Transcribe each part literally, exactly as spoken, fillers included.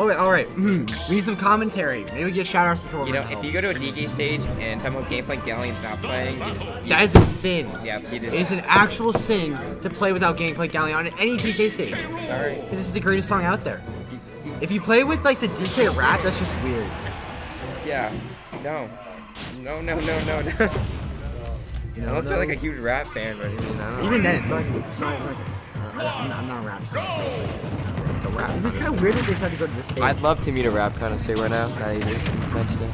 Oh, wait, all right. Mm. We need some commentary. Maybe we get shout-outs for You know, if help. you go to a D K stage and someone Gangplank Galleon's not playing, just... That is a sin. Yeah, you just... It is an actual sin to play without Gangplank Galleon at any D K stage. Sorry. Because this is the greatest song out there. If you play with, like, the D K rap, that's just weird. Yeah. No. No, no, no, no, no. You know, Unless no. you're, like, a huge rap fan right here. No. Even then, it's like... It's not like I'm not, I'm not a rap fan, so... Rap. This is kind of weird that they decided to go to this stage. I'd love to meet a rap kind of state right now. Now you just mentioned it.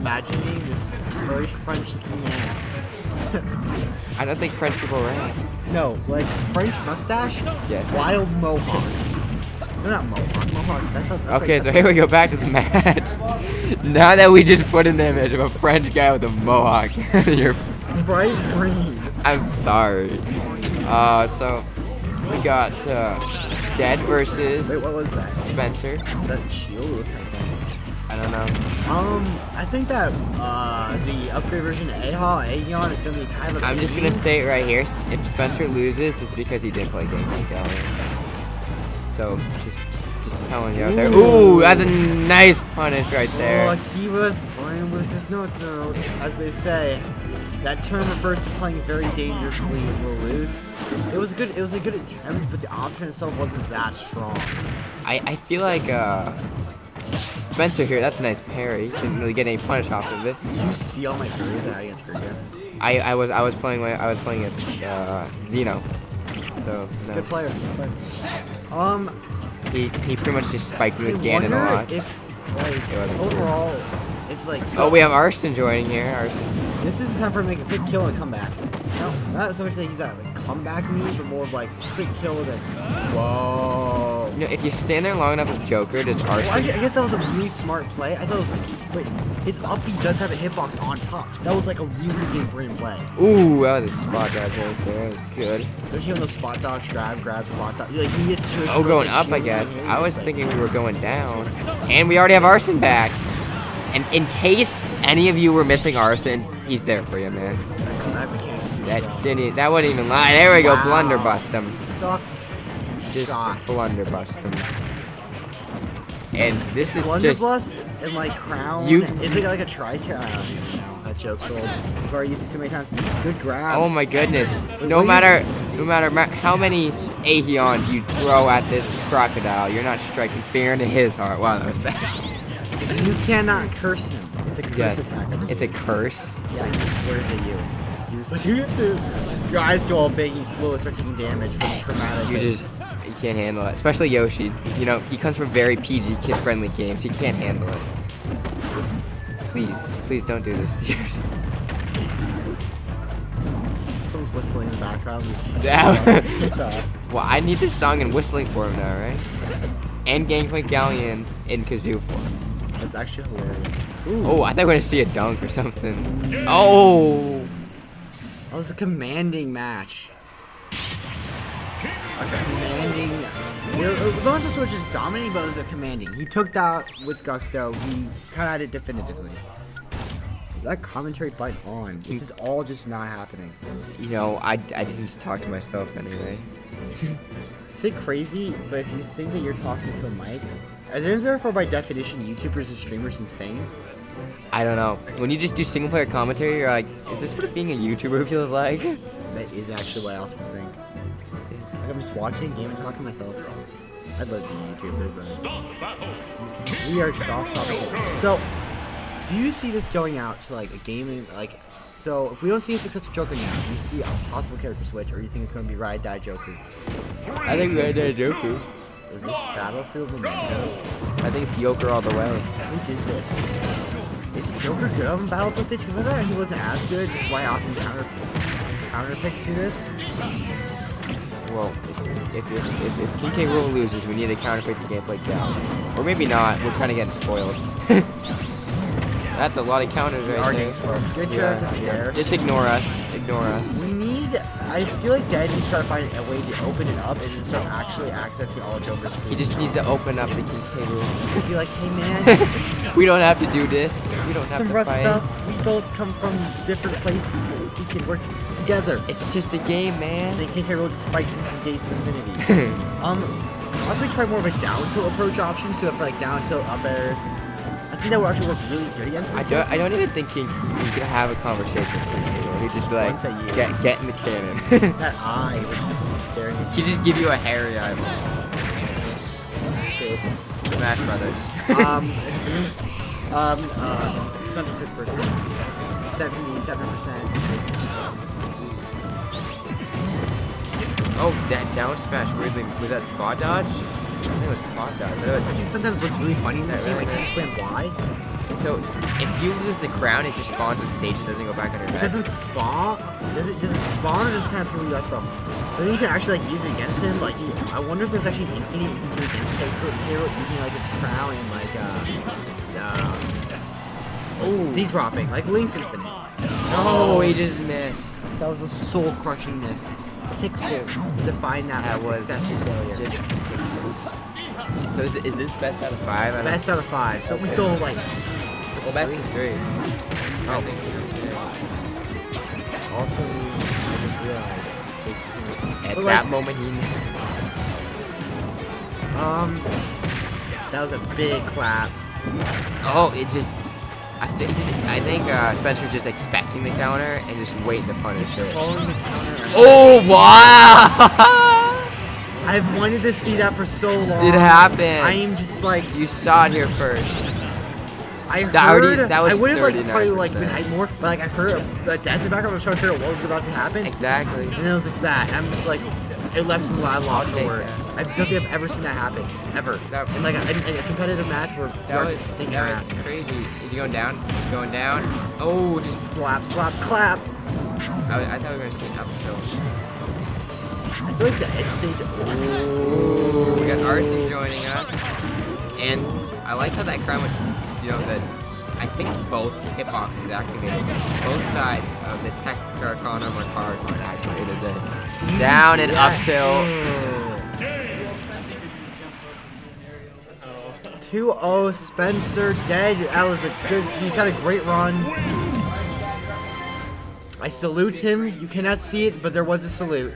Imagine this first French man. I don't think French people rap. No, like French mustache? Yes. Wild mohawk. No, not mohawk. Mohawks. That's, that's okay, like, so that's here we go back to the match. Now that we just put an image of a French guy with a mohawk, you're bright green. I'm sorry. Uh, so we got. Uh, Dead versus Wait, what was that? Spencer. That shield looked kind of funny. I don't know. Um, I think that uh, the upgrade version of A-Haw, A-Yon is going to be kind of I'm just going to say it right here. If Spencer loses, it's because he didn't play Gangplank Galleon. So, just just, just telling you out there. Ooh, that's a nice punish right there. Oh, he was playing with his notes, though. As they say, that term refers to playing very dangerously and will lose. It was good. It was a good attempt, but the option itself wasn't that strong. I I feel like uh, Spencer here. That's a nice parry. Didn't really get any punish off of it. You see all my parries out against Gurga. I I was I was playing I was playing against uh, Zeno. So no. Good player. Good player. Um. He he pretty much just spiked with Ganon a lot. If, like, overall, cool. it's like. So oh, we have Arsène joining here. Arsène. This is the time for him to make a quick kill and come back. No, not so much that he's at like comeback move, but more of like quick kill with it. Whoa. No, if you stand there long enough with Joker, does Arsène... Well, I guess that was a really smart play. I thought it was risky, but his up B does have a hitbox on top. That was like a really big brain play. Ooh, that was a spot dodge right there. That's good. Don't you have no spot dodge, grab, grab, spot dodge? Like, you get situations oh, going up, I guess. I was thinking we were going down. And we already have Arsène back. And in case any of you were missing Arsène, he's there for you, man. That didn't. That wouldn't even lie. There we go. Wow. Blunderbust him. Suck just blunderbust him. And this is just. Blunderbust and like crown. You is it like a tri kill? I don't even know. That joke's old. I've already used it too many times. Good grab. Oh my goodness! Wait, no matter, no matter how many Aeons you throw at this crocodile, you're not striking fear into his heart. Wow, that was bad. You cannot curse him. It's a curse yes. attack. It's a curse. Yeah, he swears at you. He was like, your eyes go all big, you slowly start taking damage from the traumatic. You just you can't handle it. Especially Yoshi. You know, he comes from very P G, kid-friendly games. He can't handle it. Please, please don't do this to Yoshi. Someone's whistling in the background. Well, I need this song in whistling form now, right? And Gangplank Galleon in kazoo form. That's actually hilarious. Ooh. Oh, I thought we were going to see a dunk or something. Oh! That was a commanding match. A commanding. It was not so much as dominating, but it was the commanding. He took that with gusto. He kind of had it definitively. That commentary button on. This is all just not happening. You know, I, I didn't just talk to myself anyway. It's like crazy, but if you think that you're talking to a mic, and then therefore by definition, YouTubers and streamers insane. I don't know. When you just do single player commentary, you're like, is this what being a YouTuber feels like? That is actually what I often think. It's like I'm just watching a game and talking to myself. I'd love to be a YouTuber, but we are just off topic. So, do you see this going out to like a gaming, like, so if we don't see a successful Joker now, do you see a possible character switch, or do you think it's going to be Ride Die Joker? I think Ride Die Joker. Is this Battlefield Mementos? I think it's Joker all the way. Who did this? Is Joker good on Battlefield stage? Because I thought he wasn't as good. Why often counter counterpick to this? Well, if if, if, if King K. Rool loses, we need to counterpick the gameplay down. Or maybe not. We're kind of getting spoiled. That's a lot of counters right there. Good job to scare. Just ignore us. Ignore us. We need. I feel like Dad needs to try to find a way to open it up and start actually accessing all Joker's. He just needs to open up the King K. Rool. Be like, hey man, we don't have to do this. We don't have Some to rough fight. stuff. We both come from different places, but we can work together. It's just a game, man. And then King K. Rool just spikes into the gates of infinity. um. Unless we try more of a down tilt approach option, so for like down tilt up airs, I think that would actually work really good against this. I don't, I don't even think King you could have a conversation with King. He'd just be like, get, get in the cannon. That eye would just be staring at you. He'd just give you a hairy eyeball. Smash Brothers. um, um, uh, Spencer took first. seventy-seven percent. Oh, that down smash, weirdly. Was that spot dodge? I think it was spot dodge. It was, it just sometimes looks really funny in this game. I can't explain why. So, if you lose the crown, it just spawns on stage. It doesn't go back on your head. It doesn't spawn? Does it, does it spawn or just kind of people you guys from? So then you can actually like use it against him. Like, you, I wonder if there's actually anything you can do against K. Rool using like his crown and like uh, uh oh, Z dropping like Link's Infinite. Oh, he just missed. That was a soul-crushing miss. Pixels define that, that was successive failure. Just so is, it, is this best out of five? I best out of five. So okay. We still like. Well, best of three. Oh. Okay. Also, I just realized. At but that like, moment, he knew. Um, that was a big clap. Oh, it just. I think. I think uh, Spencer's just expecting the counter and just waiting to punish it. Oh wow! I've wanted to see that for so long. It happened. I am just like. You saw it here first. I heard. Already, that was I would have like probably like been I more but, like I heard a, a death in the background. I was trying to figure out what was about to happen. Exactly. And then it was just that. And I'm just like, it left me. I lost the words. I don't think I've ever seen that happen ever. That, in like a, in a competitive match where that was just that around. Was crazy. Is he going down? Going down? Oh, just slap, slap, clap. I, I thought we were gonna see an upkill. I feel like the edge stage. Oh. We got Arsène joining us, and I like how that crown was. You know, that I think both hitboxes activated. Both sides of the tech arcana or card are activated. The down and up tilt. two oh Spencer dead. That was a good. He's had a great run. I salute him. You cannot see it, but there was a salute.